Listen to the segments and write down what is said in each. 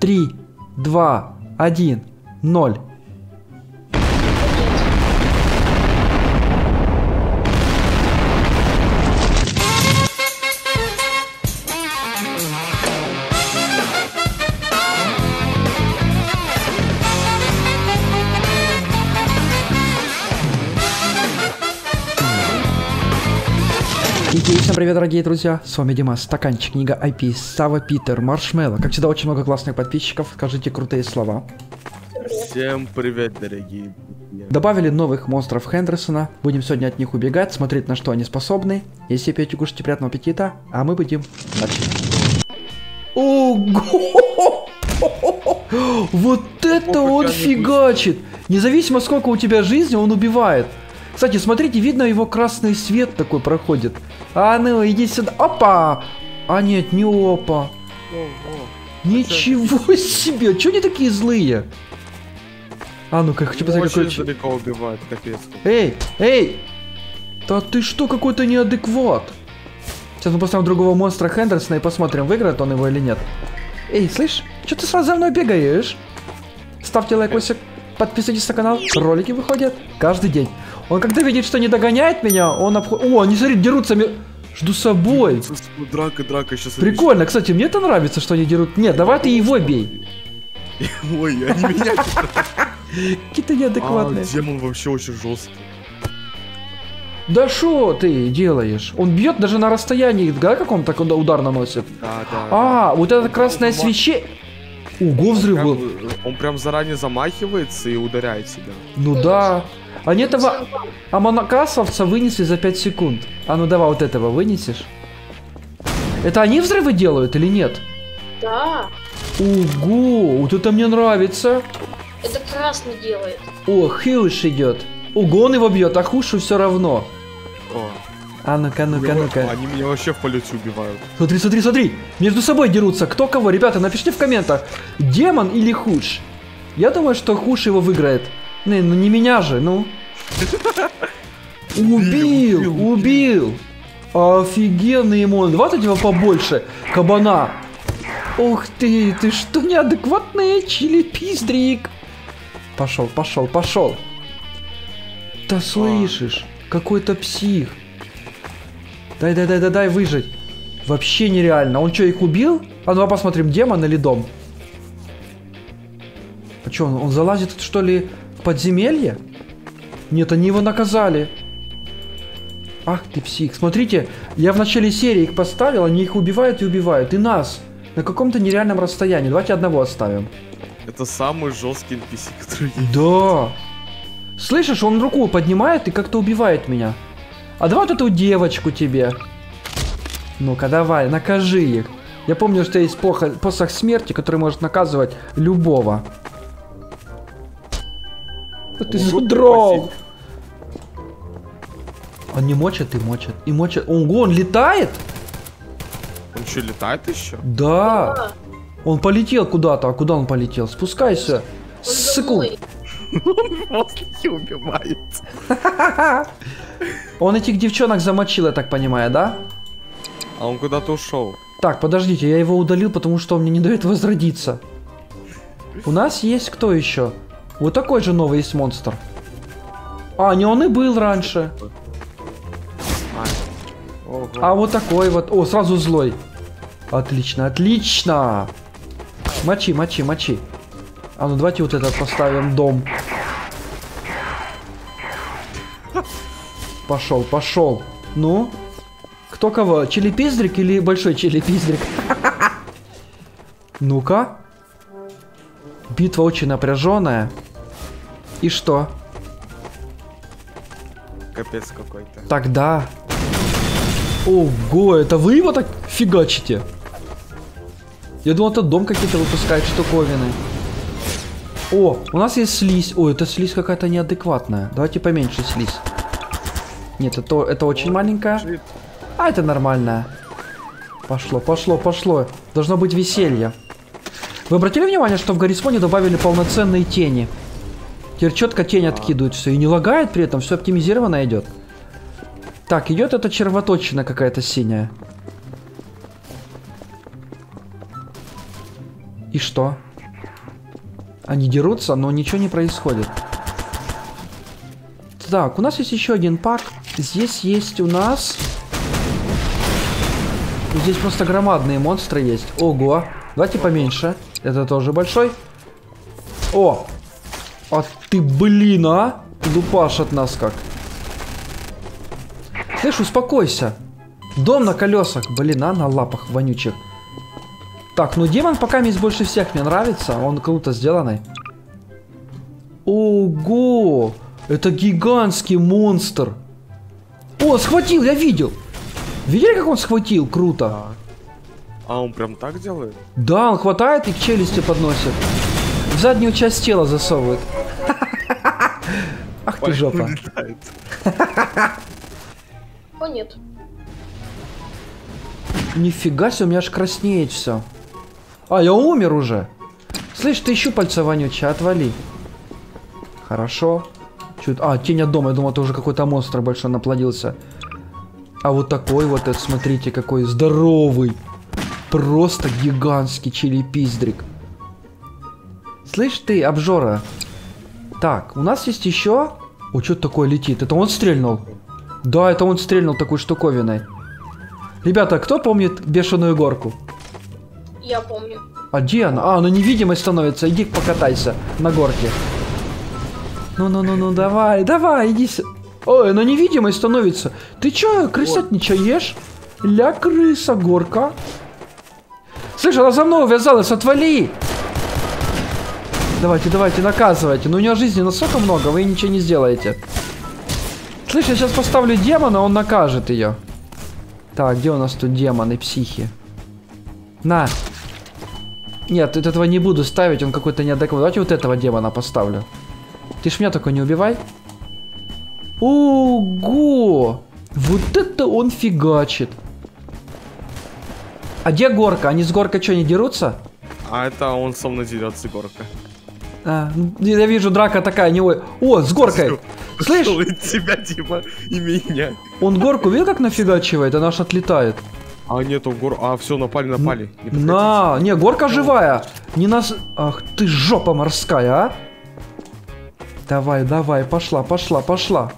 3, 2, 1, 0. Всем привет, дорогие друзья, с вами Дима, Стаканчик, Книга IP, Сава, Питер, Маршмелло. Как всегда, очень много классных подписчиков, скажите крутые слова. Всем привет, дорогие. Добавили новых монстров Хендерсона, будем сегодня от них убегать, смотреть, на что они способны. Если пьете, кушайте, приятного аппетита, а мы будем начать. Ого! Вот это он фигачит! Независимо, сколько у тебя жизни, он убивает. Кстати, смотрите, видно, его красный свет такой проходит. А ну, иди сюда. Опа! А нет, не опа. Ничего себе! Чего они такие злые? А ну-ка, хочу посмотреть, какой... Очень далеко убивает, капец. Эй, эй! Да ты что, какой-то неадекват? Сейчас мы поставим другого монстра Хендерсона и посмотрим, выиграет он его или нет. Эй, слышь, что ты сразу за мной бегаешь? Ставьте лайк, подписывайтесь на канал, ролики выходят каждый день. Он когда видит, что не догоняет меня, он обходит... О, они, смотри, дерутся, между собой. Драка, сейчас... Прикольно, кстати, мне это нравится, что они дерут. Нет, давай ты его бей. Ой, они меня... Какие-то неадекватные. А, демон вообще очень жесткий. Да шо ты делаешь? Он бьет даже на расстоянии, да, как он так удар наносит? Да. А, вот это красное свечение... Ого, взрыв был. Он прям заранее замахивается и ударяет себя. Ну да. Они этого амонакасовца вынесли за 5 секунд. А ну давай вот этого вынесешь. Это они взрывы делают или нет? Да. Ого, вот это мне нравится. Это красный делает. О, Хьюш идет. Ого, он его бьет, а Хушу все равно. О. А ну-ка. Они меня вообще в полете убивают. Смотри. Между собой дерутся. Кто кого? Ребята, напишите в комментах. Демон или Хуш? Я думаю, что Хуш его выиграет. Не, ну не меня же, ну. Убил. Офигенный ему. Давайте его побольше. Кабана. Ух ты что, неадекватный чили-пиздрик. Пошел. Да слышишь, какой-то псих. Дай выжить. Вообще нереально. Он что, их убил? А ну посмотрим, демон или дом. А что, он залазит, что ли, в подземелье? Нет, они его наказали. Ах ты псих. Смотрите, я в начале серии их поставил, они их убивают и убивают. И нас. На каком-то нереальном расстоянии. Давайте одного оставим. Это самый жесткий NPC, который есть. Да. Слышишь, он руку поднимает и как-то убивает меня. А давай вот эту девочку тебе. Ну-ка, давай, накажи их. Я помню, что есть посох смерти, который может наказывать любого. Да ты задрал. Они мочат. Ого, он летает? Он что, летает еще? Да. Он полетел куда-то. А куда он полетел? Спускайся. Ссыку. Он воздухе убивает. Он этих девчонок замочил, я так понимаю, да? А он куда-то ушел. Так, подождите, я его удалил, потому что он мне не дает возродиться. У нас есть кто еще? Вот такой же новый есть монстр. А, не он и был раньше. А вот такой вот. О, сразу злой. Отлично. Мочи. А ну давайте вот этот поставим, дом. Пошел. Ну? Кто кого? Чили-пиздрик или большой чили-пиздрик? Ну-ка. Битва очень напряженная. И что? Капец какой-то. Тогда. Ого, это вы его так фигачите? Я думал, это дом какие-то выпускает штуковины. О, у нас есть слизь. Ой, это слизь какая-то неадекватная. Давайте поменьше слизь. Нет, это очень маленькая. А, это нормальная. Пошло. Должно быть веселье. Вы обратили внимание, что в Гаррис Моде добавили полноценные тени? Теперь четко тень откидывает все. И не лагает при этом, все оптимизировано идет. Так, идет эта червоточина какая-то синяя. И что? Они дерутся, но ничего не происходит. Так, у нас есть еще один пак. Здесь есть у нас... Здесь просто громадные монстры есть. Ого. Давайте поменьше. Это тоже большой. О! А ты, блин, а! Лупашь от нас как. Слышь, успокойся. Дом на колесах. Блин, а на лапах вонючих. Так, ну демон пока мне больше всех мне нравится. Он круто сделанный. Ого! Это гигантский монстр. О, схватил, я видел. Видели, как он схватил? Круто. А он прям так делает? Да, он хватает и к челюсти подносит. В заднюю часть тела засовывает. Ах ты жопа. О, нет. Нифига себе, у меня аж краснеет все. А, я умер уже. Слышь, ты щупальца вонючая, отвали. Хорошо. А, тень от дома, я думал, это уже какой-то монстр большой наплодился. А вот такой вот, это, смотрите, какой здоровый. Просто гигантский чили-пиздрик. Слышь ты, обжора. Так, у нас есть еще... О, что такое летит? Это он стрельнул. Да, это он стрельнул такой штуковиной. Ребята, кто помнит бешеную горку? Я помню. А где она? А, она невидимой становится. Иди покатайся на горке. Ну-ну-ну-ну, давай, давай, иди сюда. Ой, она невидимой становится. Ты чё, крысятнича ешь? Ля крыса, горка. Слышь, она за мной увязалась, отвали! Давайте, давайте, наказывайте. Но у нее жизни настолько много, вы ничего не сделаете. Слышь, я сейчас поставлю демона, он накажет ее. Так, где у нас тут демоны, психи? На! Нет, этого не буду ставить, он какой-то неадекватный. Давайте вот этого демона поставлю. Ты ж меня только не убивай. Ого! Вот это он фигачит. А где горка? Они с горкой что, не дерутся? А это он со мной дерется, горка. А, я вижу, драка такая, не ой. О, с горкой! Слышь? Тебя, Дима, и меня. Он горку видел, как нафигачивает? Она аж отлетает. А нет, он гор... А, все, напали. Не на, не, горка живая. Не нас... Ах ты жопа морская, а? Давай, давай, пошла, пошла, пошла.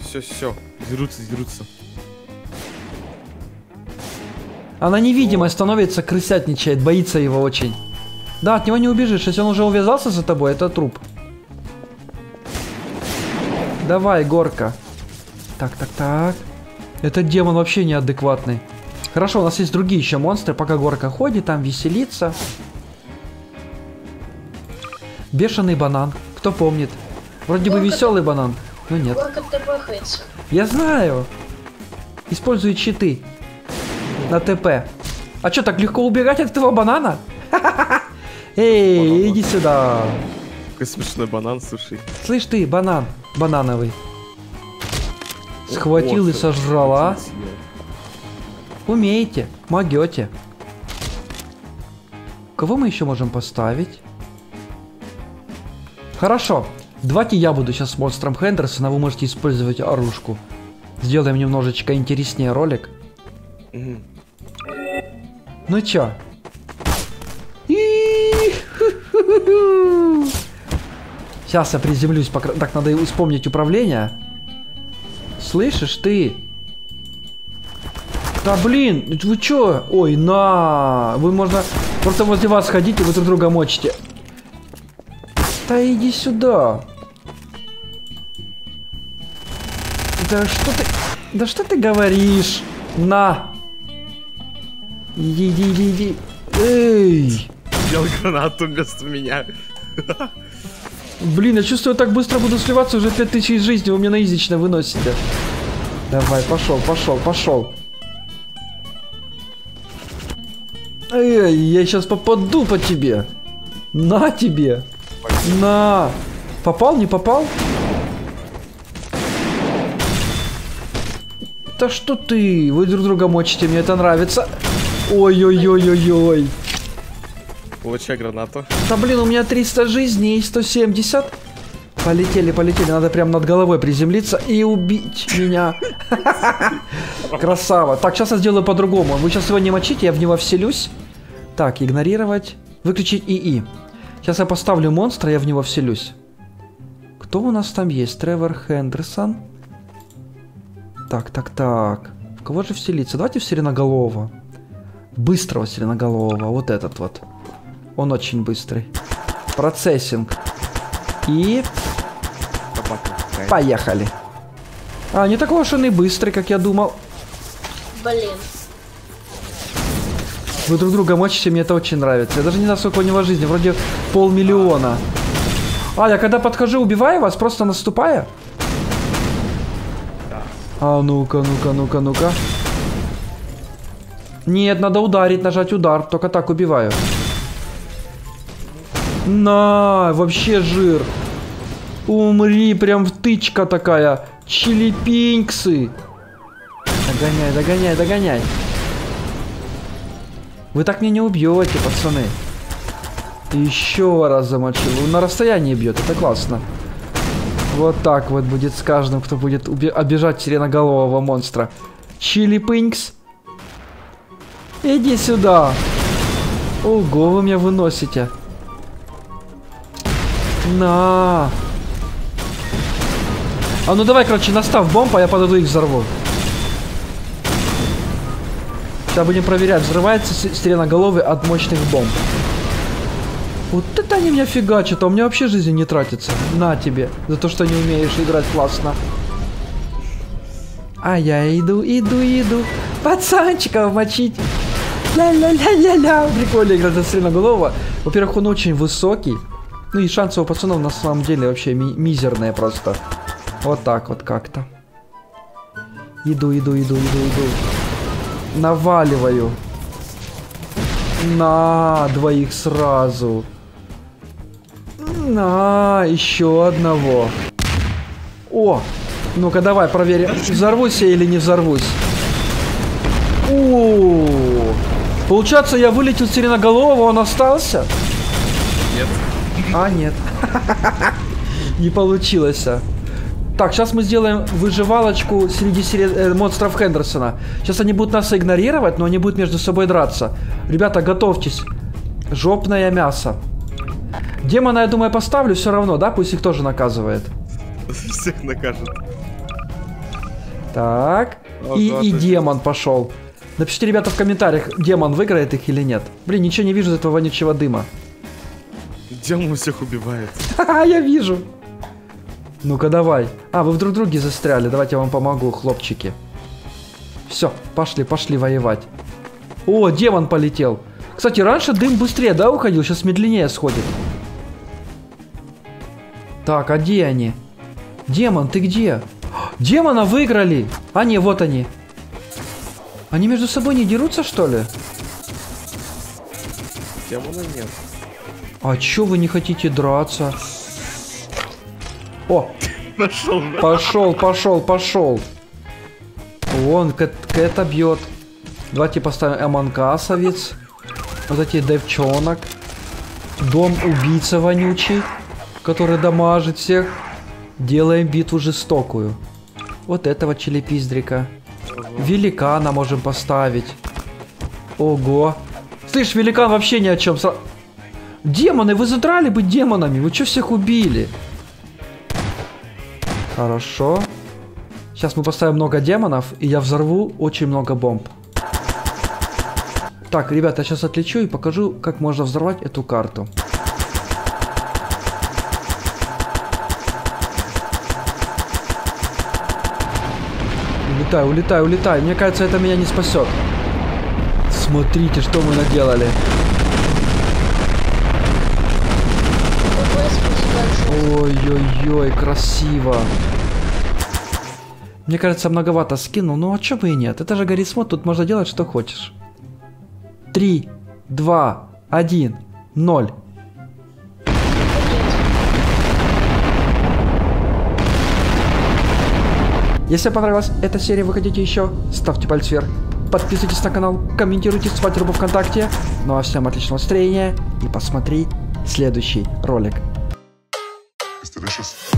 Все, все, дерутся, дерутся. Она невидимая становится, крысятничает, боится его очень. Да, от него не убежишь, если он уже увязался за тобой, это труп. Давай, горка. Так, так, так. Этот демон вообще неадекватный. Хорошо, у нас есть другие еще монстры, пока горка ходит, там веселится. Бешеный банан. Кто помнит? Вроде бы веселый банан, но нет. Я знаю. Использую читы на ТП. А что, так легко убегать от этого банана? Эй, иди сюда. Какой смешной банан, слушай. Слышь ты, банан. Банановый. Схватил и сожрал, а? Умеете, могете. Кого мы еще можем поставить? Хорошо, давайте я буду сейчас монстром Хендерсона, вы можете использовать оружку. Сделаем немножечко интереснее ролик. Ну чё? Сейчас я приземлюсь, так надо вспомнить управление. Слышишь ты? Да блин, вы чё? Ой, на! Вы можно просто возле вас ходить и вы друг друга мочите. Да иди сюда. Да что ты говоришь? На. Иди, иди, иди, иди. Эй. Взял гранату вместо меня. Блин, я чувствую, так быстро буду сливаться, уже 5000 жизни вы мне наизично выносите. Давай, пошел, пошел, пошел. Эй, я сейчас попаду по тебе. На тебе. На! Попал, не попал? Да что ты? Вы друг друга мочите, мне это нравится. Ой-ой-ой-ой-ой. Получай гранату. Да блин, у меня 300 жизней, 170. Полетели, полетели. Надо прям над головой приземлиться и убить меня. Красава. Так, сейчас я сделаю по-другому. Вы сейчас его не мочите, я в него вселюсь. Так, игнорировать. Выключить ИИ. Сейчас я поставлю монстра, я в него вселюсь. Кто у нас там есть? Тревор Хендерсон. Так, так, так. В кого же вселиться? Давайте в сиреноголового. Быстрого сиреноголового. Вот этот вот. Он очень быстрый. Процессинг. И... поехали. А, не такой уж он и быстрый, как я думал. Блин. Вы друг друга мочите, мне это очень нравится. Я даже не знаю, сколько у него жизни. Вроде 500 000. А, я когда подхожу, убиваю вас, просто наступая? А, ну-ка, ну-ка, ну-ка, ну-ка. Нет, надо ударить, нажать удар. Только так убиваю. На, вообще жир. Умри, прям втычка такая. Чилипинксы. Догоняй, догоняй, догоняй. Вы так меня не убьете, пацаны. Еще раз замочил. На расстоянии бьет, это классно. Вот так вот будет с каждым, кто будет обижать сиреноголового монстра. Чилипинкс. Иди сюда. Ого, вы меня выносите. На. А ну давай, короче, настав бомб, а я подойду и взорву. Сейчас будем проверять, взрывается сиреноголовый от мощных бомб. Вот это они меня фигачат, а у меня вообще жизни не тратится. На тебе, за то, что не умеешь играть классно. А я иду, иду, иду. Пацанчиков мочить. Ля-ля-ля-ля-ля. Прикольно играть за сиреноголового. Во-первых, он очень высокий. Ну и шансы у пацанов на самом деле вообще мизерные просто. Вот так вот как-то. Иду, иду, иду, иду, иду. Наваливаю. На, двоих сразу. На, еще одного. О, ну-ка давай проверим, взорвусь я или не взорвусь. О, получается, я вылетел с сиреноголового, он остался? Нет. А, нет. Не получилось. Так, сейчас мы сделаем выживалочку среди монстров Хендерсона. Сейчас они будут нас игнорировать, но они будут между собой драться. Ребята, готовьтесь. Жопное мясо. Демона, я думаю, поставлю все равно, да? Пусть их тоже наказывает. Всех накажет. Так. О, и демон пошел. Напишите, ребята, в комментариях, демон выиграет их или нет. Блин, ничего не вижу из этого вонючего дыма. Демон всех убивает. Ха-ха, я вижу. Ну-ка, давай. А, вы в друг друге застряли. Давайте я вам помогу, хлопчики. Все, пошли, пошли воевать. О, демон полетел. Кстати, раньше дым быстрее, да, уходил? Сейчас медленнее сходит. Так, а где они? Демон, ты где? Демона выиграли! А, не, вот они. Они между собой не дерутся, что ли? Демона нет. А чё вы не хотите драться? О! Пошел, пошел, пошел, пошел. Вон, Кэта бьет. Давайте поставим Эманкасовец. Вот эти девчонок. Дом-убийца вонючий, который дамажит всех. Делаем битву жестокую. Вот этого челепиздрика. Великана можем поставить. Ого. Слышь, великан вообще ни о чем. Демоны, вы задрали быть демонами. Вы чё всех убили? Хорошо. Сейчас мы поставим много демонов, и я взорву очень много бомб. Так, ребята, я сейчас отлечу и покажу, как можно взорвать эту карту. Улетай, улетай, улетай. Мне кажется, это меня не спасет. Смотрите, что мы наделали. Ой-ой-ой, красиво. Мне кажется, многовато скинул, но а чё бы и нет. Это же Гаррис Мод, тут можно делать, что хочешь. 3, 2, 1, 0. Если понравилась эта серия, вы хотите еще, ставьте палец вверх. Подписывайтесь на канал, комментируйте, ставьте рубу ВКонтакте. Ну а всем отличного настроения и посмотри следующий ролик. Delicious.